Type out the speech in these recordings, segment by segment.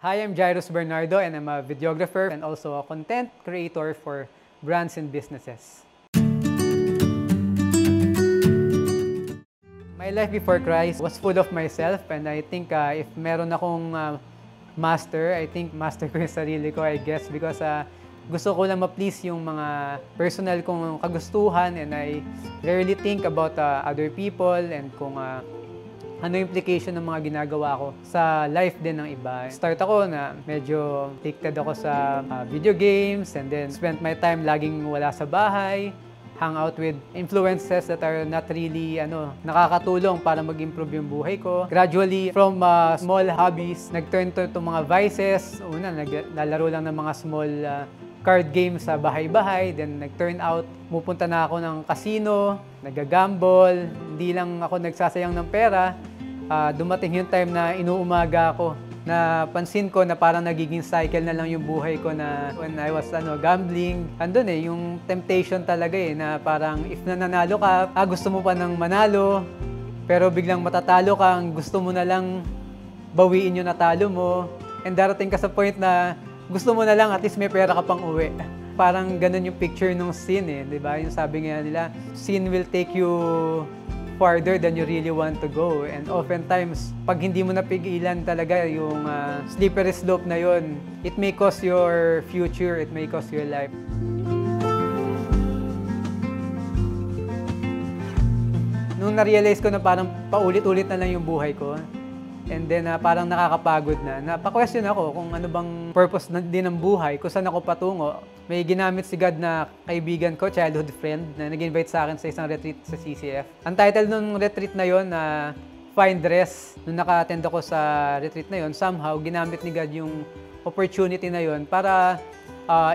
Hi, I'm Jairus Bernardo and I'm a videographer and also a content creator for brands and businesses. My life before Christ was full of myself, and I think if meron akong master, I think master ko yung sarili ko, I guess, because gusto ko lang ma-please yung mga personal kong kagustuhan, and I rarely think about other people and kung ano yung implication ng mga ginagawa ko sa life din ng iba. Start ako na medyo addicted ako sa video games, and then spent my time laging wala sa bahay, hang out with influences that are not really nakakatulong para mag-improve yung buhay ko. Gradually, from small hobbies, nag-turn to mga vices. Una, naglalaro lang ng mga small card game sa bahay-bahay, then nag-turn out, pupunta na ako ng casino, nag-gamble, hindi lang ako nagsasayang ng pera. Dumating yung time na inuumaga ako, na pansin ko na parang nagiging cycle na lang yung buhay ko, na when I was gambling, andun yung temptation talaga na parang if nananalo ka, gusto mo pa ng manalo, pero biglang matatalo ka, gusto mo na lang bawiin yung natalo mo, and darating ka sa point na gusto mo na lang at least may pera ka pang uwi. Parang ganun yung picture ng sin, di ba? Yung sabi nga nila, sin will take you farther than you really want to go. And oftentimes, pag hindi mo napigilan talaga yung slippery slope na yun, it may cost your future, it may cost your life. Nung na-realize ko na parang paulit-ulit na lang yung buhay ko, and then parang nakakapagod na, napa-question ako kung ano bang purpose din ng buhay, kung saan ako patungo. May ginamit si God na kaibigan ko, childhood friend, na nag-invite sa akin sa isang retreat sa CCF. Ang title nung retreat na yon na Find Rest. Nung naka-attend ako sa retreat na yon, somehow ginamit ni God yung opportunity na yon para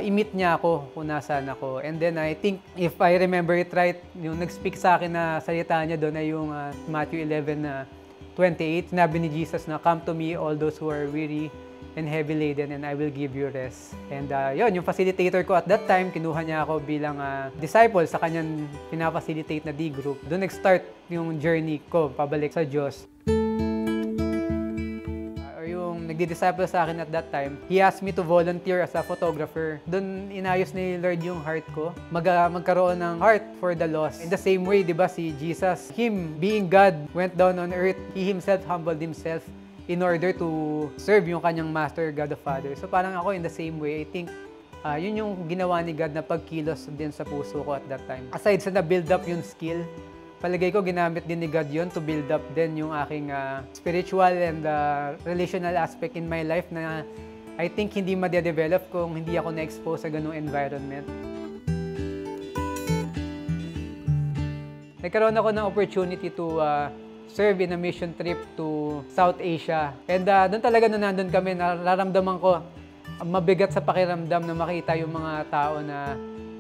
i-meet niya ako kung nasaan ako. And then I think, if I remember it right, yung nag-speak sa akin na salita niya doon ay yung Matthew 11 na 28, sinabi ni Jesus na, "Come to me, all those who are weary and heavy laden, and I will give you rest." And yun, yung facilitator ko at that time, kinuha niya ako bilang disciple sa kanyang pinafacilitate na D group. Doon nag-start yung journey ko, pabalik sa Diyos. Yung nagdi-disciple sa akin at that time, he asked me to volunteer as a photographer. Doon inayos ni Lord yung heart ko, magkaroon ng heart for the lost. In the same way, di ba, si Jesus, him being God, went down on earth. He himself humbled himself in order to serve yung kanyang master, God the Father. So parang ako, in the same way, I think yun yung ginawa ni God na pagkilos din sa puso ko at that time. Aside sa na-build up yung skill, palagay ko ginamit din ni God yun to build up din yung aking spiritual and relational aspect in my life, na I think hindi ma-develop kung hindi ako na-expose sa ganung environment. Nagkaroon ako ng opportunity to serve in a mission trip to South Asia. And doon talaga nung nandun kami, nararamdaman ko mabigat sa pakiramdam na makita yung mga tao na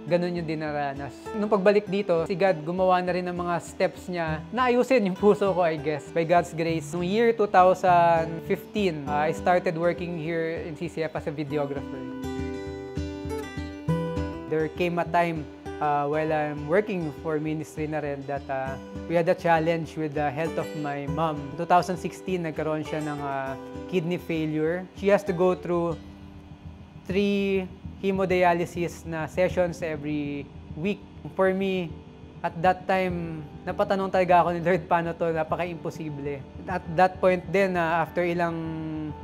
ganun yung dinaranas. Nung pagbalik dito, si God gumawa na rin ng mga steps niya. Naayusin yung puso ko, I guess, by God's grace. Noong year 2015, I started working here in CCF as a videographer. There came a time while I'm working for ministry na rin that we had a challenge with the health of my mom. 2016, nagkaroon siya ng kidney failure. She has to go through 3 hemodialysis na sessions every week. For me, at that time, napatanong talaga ako ni Lord, paano to? Napaka-imposible. At that point din, after ilang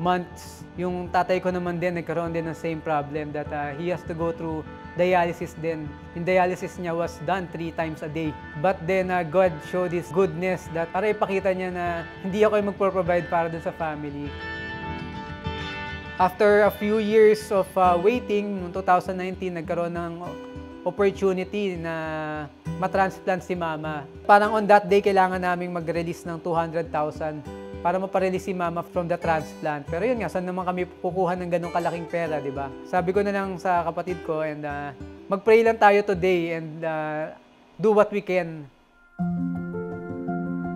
months, yung tatay ko naman din, nagkaroon din ng same problem that he has to go through dialysis din. Yung dialysis niya was done 3 times a day. But then, God showed His goodness that para ipakita niya na hindi ako yung magpo-provide para dun sa family. After a few years of waiting, noong 2019, nagkaroon ng opportunity na matransplant si Mama. Parang on that day, kailangan naming mag-release ng 200,000 para maparelease si Mama from the transplant. Pero yun nga, saan naman kami pukuha ng ganong kalaking pera, di ba? Sabi ko na lang sa kapatid ko, and mag-pray lang tayo today and do what we can.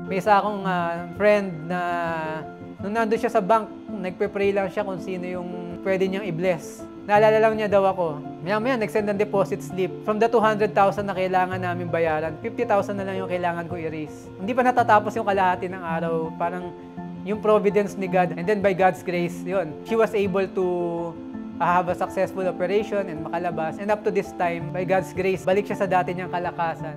May isa akong friend na nung nandun siya sa bank, nagpe-pray lang siya kung sino yung pwede niyang i-bless. Naalala lang niya daw ako. Maya-maya, nag-send ng deposit slip. From the 200,000 na kailangan namin bayaran, 50,000 na lang yung kailangan ko i-raise. Hindi pa natatapos yung kalahati ng araw. Parang yung providence ni God. And then by God's grace, yun, she was able to have a successful operation and makalabas. And up to this time, by God's grace, balik siya sa dati niyang kalakasan.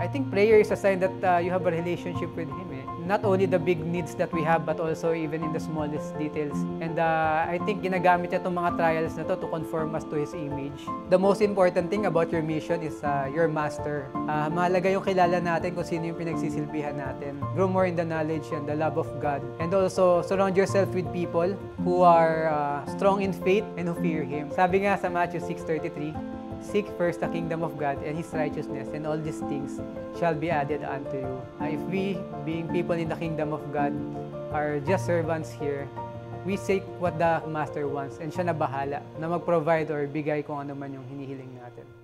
I think prayer is a sign that you have a relationship with Him. Not only the big needs that we have, but also even in the smallest details. And I think ginagamit niya itong mga trials na to conform us to His image. The most important thing about your mission is your master. Mahalaga yung kilala natin kung sino yung pinagsisilbihan natin. Grow more in the knowledge and the love of God. And also, surround yourself with people who are strong in faith and who fear Him. Sabi nga sa Matthew 6:33, "Seek first the kingdom of God and His righteousness, and all these things shall be added unto you." If we, being people in the kingdom of God, are just servants here, we seek what the Master wants, and siya na bahala na mag-provide or bigay kung ano man yung hinihiling natin.